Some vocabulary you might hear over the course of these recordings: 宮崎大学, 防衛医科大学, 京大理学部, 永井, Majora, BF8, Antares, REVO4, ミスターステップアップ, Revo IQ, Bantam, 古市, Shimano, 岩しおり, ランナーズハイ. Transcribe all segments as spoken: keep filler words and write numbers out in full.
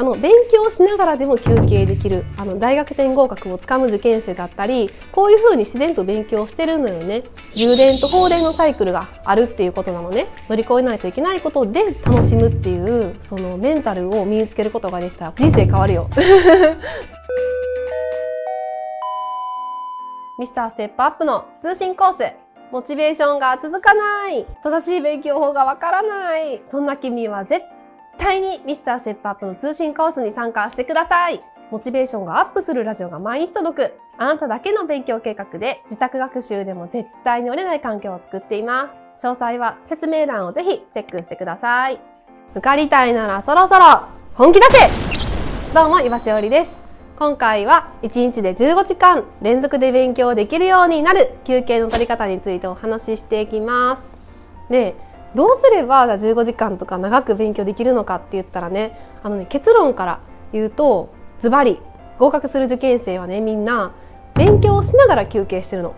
あの勉強しながらでも休憩できる、あの大学点合格をつかむ受験生だったり、こういうふうに自然と勉強してるのよね。留年と放電のサイクルがあるっていうことなのね。乗り越えないといけないことで楽しむっていうそのメンタルを身につけることができたら人生変わるよ。ミスターステップアップの通信コース。モチベーションが続かない。正しい勉強法がわからない。そんな君は絶対にミスターステップアップの通信コースに参加してください。モチベーションがアップするラジオが毎日届く。あなただけの勉強計画で自宅学習でも絶対に折れない環境を作っています。詳細は説明欄をぜひチェックしてください。受かりたいならそろそろ本気出せ！どうも、岩しおりです。今回はいちにちでじゅうごじかん連続で勉強できるようになる休憩の取り方についてお話ししていきます。で、どうすればじゅうごじかんとか長く勉強できるのかって言ったらね、あのね、結論から言うと、ズバリ合格する受験生はね、みんな勉強しながら休憩してるの。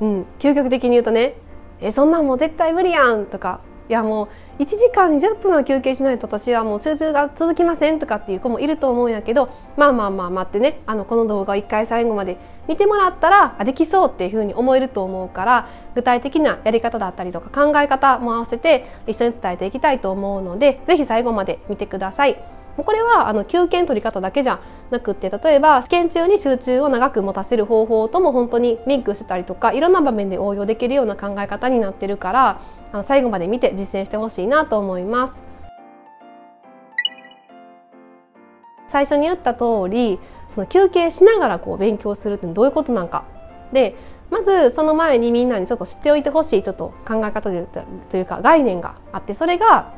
うん、究極的に言うとね、え、そんなんもう絶対無理やんとか、いやもういちじかんにじゅっぷんは休憩しないと私はもう集中が続きませんとかっていう子もいると思うんやけど、まあまあまあ待ってね、あのこの動画をいっかい最後まで見てもらったらできそうっていうふうに思えると思うから、具体的なやり方だったりとか考え方も合わせて一緒に伝えていきたいと思うので、ぜひ最後まで見てください。これはあの休憩の取り方だけじゃなくって、例えば試験中に集中を長く持たせる方法とも本当にリンクしてたりとか、いろんな場面で応用できるような考え方になってるから、あの最後まで見て実践してほしいなと思います。最初に言った通り、その休憩しながらこう勉強するってどういうことなんか。でまずその前にみんなにちょっと知っておいてほしいちょっと考え方というか概念があって、それが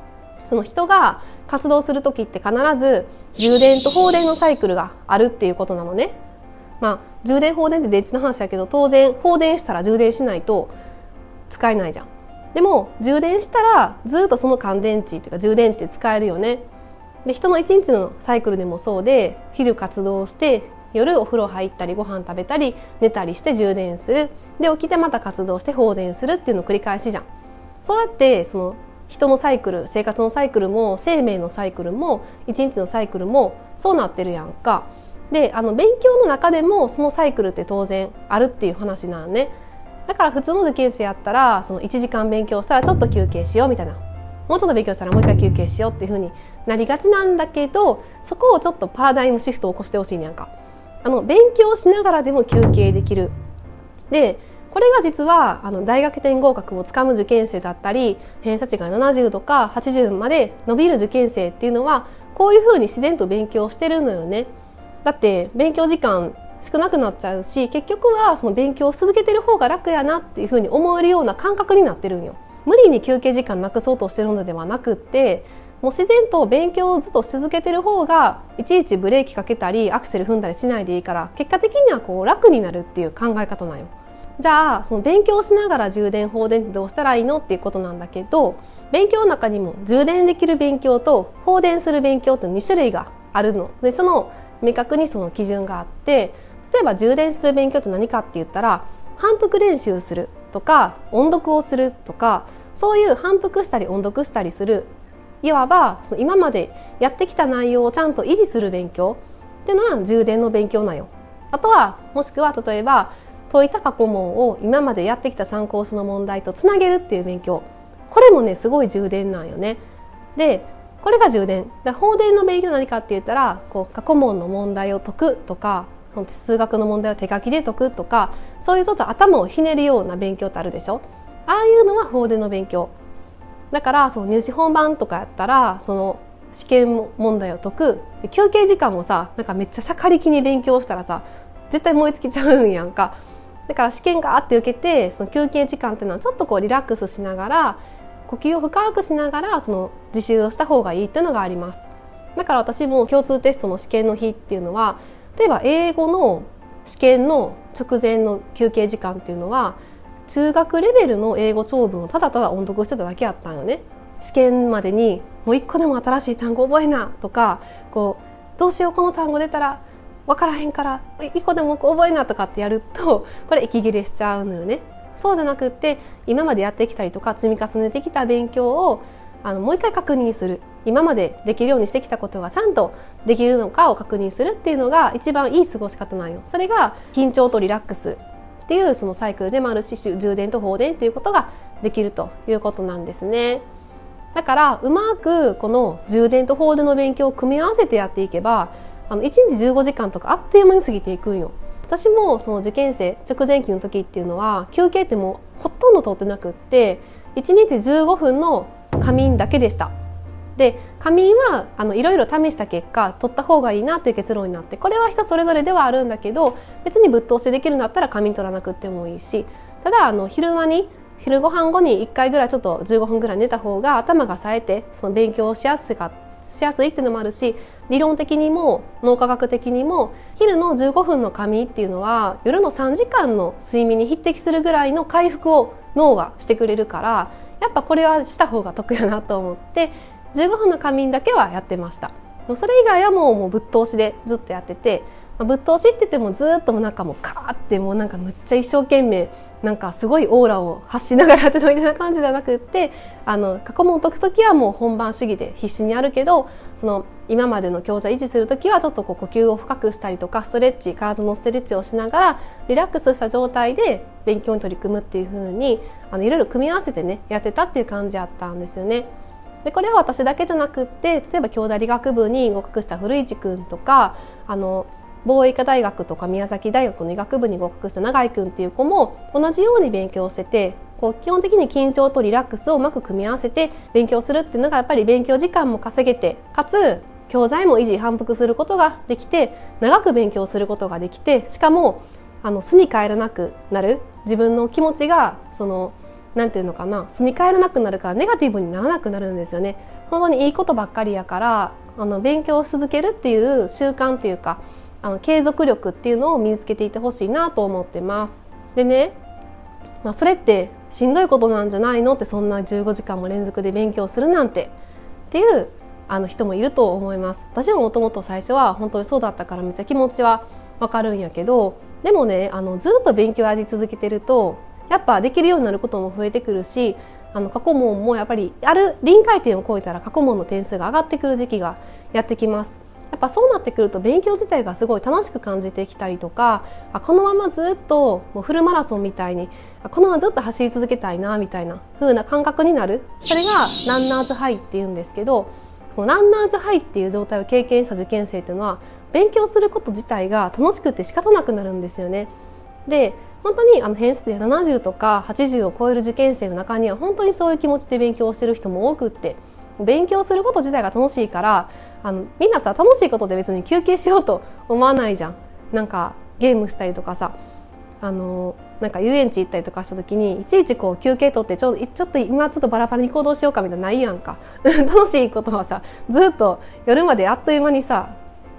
その人が活動する時って必ず充電と放電のサイクルがあるっていうことなのね。まあ充電放電って電池の話だけど、当然放電したら充電しないと使えないじゃん。でも充電したらずっとその乾電池っていうか充電池で使えるよね。で人のいちにちのサイクルでもそうで、昼活動して夜お風呂入ったりご飯食べたり寝たりして充電する、で起きてまた活動して放電するっていうのを繰り返しじゃん。そうやってその人のサイクル、生活のサイクルも生命のサイクルもいちにちのサイクルもそうなってるやんか。であの勉強の中でもそのサイクルって当然あるっていう話なんね。だから普通の受験生やったらそのいちじかん勉強したらちょっと休憩しようみたいな、もうちょっと勉強したらもう一回休憩しようっていう風になりがちなんだけど、そこをちょっとパラダイムシフトを起こしてほしいねやんか。あの勉強しながらでも休憩できる。でこれが実はあの大学点合格をつかむ受験生だったり、偏差値がななじゅうとかはちじゅうまで伸びる受験生っていうのはこういうふうに自然と勉強してるのよね。だって勉強時間少なくなっちゃうし、結局はその勉強を続けてる方が楽やなっていうふうに思えるような感覚になってるんよ。無理に休憩時間なくそうとしてるのではなくって、もう自然と勉強をずっと続けてる方がいちいちブレーキかけたりアクセル踏んだりしないでいいから、結果的にはこう楽になるっていう考え方なんよ。じゃあその勉強しながら充電放電ってどうしたらいいのっていうことなんだけど、勉強の中にも充電できる勉強と放電する勉強ってに種類があるので、その明確にその基準があって、例えば充電する勉強って何かって言ったら、反復練習するとか音読をするとか、そういう反復したり音読したりする、いわばその今までやってきた内容をちゃんと維持する勉強っていうのは充電の勉強なんよ。あとはもしくは例えば解いた過去問を今までやってきた参考書の問題とつなげるっていう勉強、これもねすごい充電なんよね。でこれが充電だ。放電の勉強何かって言ったら、こう過去問の問題を解くとか、数学の問題を手書きで解くとか、そういうちょっと頭をひねるような勉強ってあるでしょ。ああいうのは放電の勉強だから、その入試本番とかやったらその試験問題を解く、休憩時間もさ、なんかめっちゃしゃかりきに勉強したらさ絶対燃え尽きちゃうんやんか。だから試験があって受けて、その休憩時間っていうのはちょっとこうリラックスしながら呼吸を深くしながらその自習をした方がいいっていうのがあります。だから私も共通テストの試験の日っていうのは、例えば英語の試験の直前の休憩時間っていうのは中学レベルの英語長文をただただ音読してただけやったんよね。試験までにもう一個でも新しい単語覚えなとか、こうどうしようこの単語出たら分からへんから一個でも覚えなとかってやると、これ息切れしちゃうのよね。そうじゃなくって今までやってきたりとか積み重ねてきた勉強をあのもう一回確認する、今までできるようにしてきたことがちゃんとできるのかを確認するっていうのが一番いい過ごし方なんよ。それが緊張とリラックスっていうそのサイクルでもあるし、充電と放電っていうことができるということなんですね。だからうまくこの充電と放電の勉強を組み合わせてやっていけば、あのいちにちじゅうごじかんとかあっという間に過ぎていくんよ。私もその受験生直前期の時っていうのは休憩ってもうほとんど取ってなくって、いちにちじゅうごふんの仮眠だけでした。で仮眠はいろいろ試した結果、取った方がいいなっていう結論になって、これは人それぞれではあるんだけど、別にぶっ通しできるんだったら仮眠取らなくてもいいし、ただあの昼間に昼ご飯後にいっかいぐらいちょっとじゅうごふんぐらい寝た方が頭が冴えてその勉強をしやすかったしやすいっていうのもあるし、理論的にも脳科学的にも昼のじゅうごふんの仮眠っていうのは夜のさんじかんの睡眠に匹敵するぐらいの回復を脳がしてくれるから、やっぱこれはした方が得やなと思ってじゅうごふんの仮眠だけはやってました。それ以外はもうもうぶっ通しでずっとやってて、ぶっ通しって言ってもずっとなんかもうカーってもうなんかむっちゃ一生懸命なんかすごいオーラを発しながらやってるみたいな感じじゃなくって、あの過去問を解く時はもう本番主義で必死にやるけど、その今までの教材維持する時はちょっとこう呼吸を深くしたりとかストレッチ、体のストレッチをしながらリラックスした状態で勉強に取り組むっていう風にあのいろいろ組み合わせてねやってたっていう感じだったんですよね。でこれは私だけじゃなくって、例えば京大理学部に合格した古市くんとか、あの防衛医科大学とか宮崎大学の医学部に合格した永井君っていう子も同じように勉強してて、こう基本的に緊張とリラックスをうまく組み合わせて勉強するっていうのがやっぱり勉強時間も稼げて、かつ教材も維持反復することができて、長く勉強することができて、しかもあの巣に帰らなくなる、自分の気持ちがそのなんていうのかな、巣に帰らなくなるからネガティブにならなくなるんですよね。本当にいいことばっかりやから、あの勉強を続けるっていう習慣っていうか、あの継続力っていうのを身につけていてほしいなと思ってます。でね、まあ、それってしんどいことなんじゃないのって、そんなじゅうごじかんも連続で勉強するなんてっていうあの人もいると思います。私ももともと最初は本当にそうだったからめっちゃ気持ちはわかるんやけど、でもねあのずっと勉強やり続けてるとやっぱできるようになることも増えてくるし、あの過去問もやっぱりある臨界点を超えたら過去問の点数が上がってくる時期がやってきます。やっぱそうなってくると勉強自体がすごい楽しく感じてきたりとか、あこのままずっともうフルマラソンみたいにこのままずっと走り続けたいなみたいな風な感覚になる。それがランナーズハイっていうんですけど、そのランナーズハイっていう状態を経験した受験生っていうのは勉強すること自体が楽しくて仕方なくなるんですよね。で本当にあの偏差値でななじゅうとかはちじゅうを超える受験生の中には本当にそういう気持ちで勉強してる人も多くって、勉強すること自体が楽しいから、あのみんなさ楽しいことで別に休憩しようと思わないじゃん。なんかゲームしたりとかさ、あのなんか遊園地行ったりとかした時にいちいちこう休憩取ってちょ、ちょっと今ちょっとバラバラに行動しようかみたいなないやんか楽しいことはさずっと夜まであっという間にさ、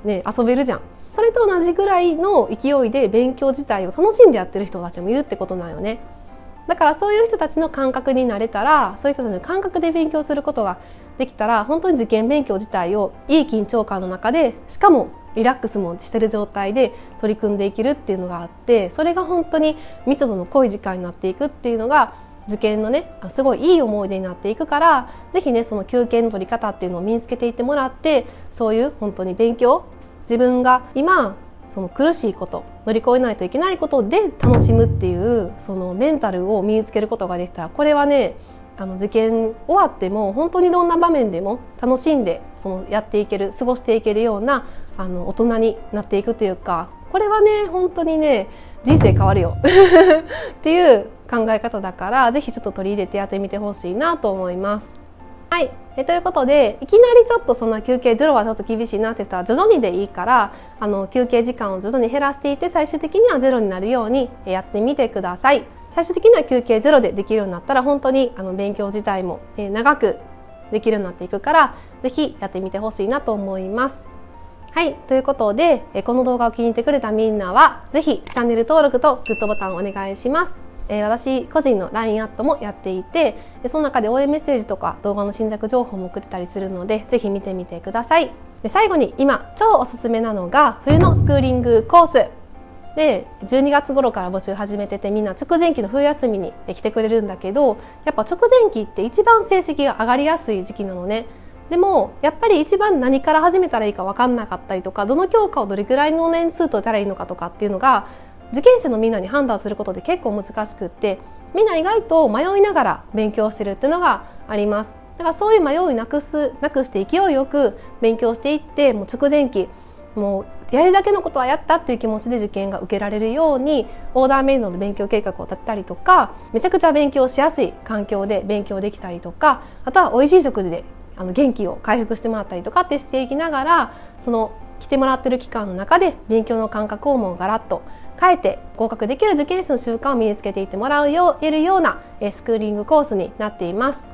ね、遊べるじゃん。それと同じぐらいの勢いで勉強自体を楽しんでやってる人たちもいるってことなんよね。だからそういう人たちの感覚になれたら、そういう人たちの感覚で勉強することができたら、本当に受験勉強自体をいい緊張感の中で、しかもリラックスもしてる状態で取り組んでいけるっていうのがあって、それが本当に密度の濃い時間になっていくっていうのが受験のねすごいいい思い出になっていくから、是非ねその休憩の取り方っていうのを身につけていってもらって、そういう本当に勉強、自分が今その苦しいこと乗り越えないといけないことで楽しむっていうそのメンタルを身につけることができたら、これはねあの受験終わっても本当にどんな場面でも楽しんでそのやっていける、過ごしていけるようなあの大人になっていくというか、これはね本当にね人生変わるよっていう考え方だから、是非ちょっと取り入れてやってみてほしいなと思います。はい、えということで、いきなりちょっとそんな休憩ゼロはちょっと厳しいなって言ったら徐々にでいいから、あの休憩時間を徐々に減らしていって最終的にはゼロになるようにやってみてください。最終的には休憩ゼロでできるようになったら本当にあの勉強自体も長くできるようになっていくから、是非やってみてほしいなと思います。はい、ということでこの動画を気に入ってくれたみんなは是非チャンネル登録とグッドボタンをお願いします。私個人の ライン アットもやっていて、その中で応援メッセージとか動画の新着情報も送ってたりするので、ぜひ見てみてください。で最後に今超おすすめなのが冬のスクーリングコースで、じゅうにがつ頃から募集始めてて、みんな直前期の冬休みに来てくれるんだけど、やっぱ直前期って一番成績が上がりやすい時期なのね。でもやっぱり一番何から始めたらいいか分かんなかったりとか、どの教科をどれくらいの年数といたらいいのかとかっていうのが受験生のみんなに判断することで結構難しくって、みんな意外と迷いながら勉強してるっていうのがあります。だからそういう迷いをなくすなくして勢いよく勉強していって、もう直前期もうやるだけのことはやったっていう気持ちで受験が受けられるようにオーダーメイドの勉強計画を立てたりとか、めちゃくちゃ勉強しやすい環境で勉強できたりとか、あとは美味しい食事であの元気を回復してもらったりとかってしていきながら、その来てもらってる期間の中で勉強の感覚をもうガラッと変えて合格できる受験生の習慣を身につけていってもらうようるようなスクーリングコースになっています。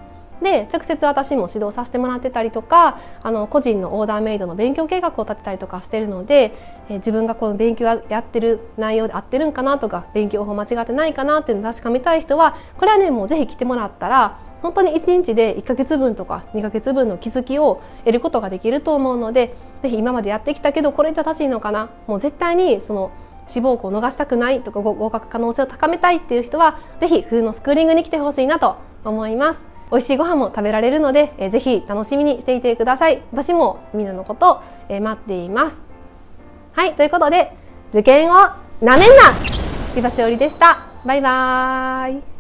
で、直接私も指導させてもらってたりとか、あの個人のオーダーメイドの勉強計画を立てたりとかしてるので、え自分がこの勉強やってる内容で合ってるんかなとか、勉強法間違ってないかなっていうのを確かめたい人は、これはねもうぜひ来てもらったら本当にいちにちでいっかげつぶんとかにかげつぶんの気づきを得ることができると思うので、ぜひ今までやってきたけどこれ正しいのかな、もう絶対にその志望校を逃したくないとか合格可能性を高めたいっていう人はぜひ冬のスクーリングに来てほしいなと思います。美味しいご飯も食べられるので、えー、ぜひ楽しみにしていてください。私もみんなのことを、えー、待っています。はい、ということで受験をなめんな、美波しおりでした。バイバーイ。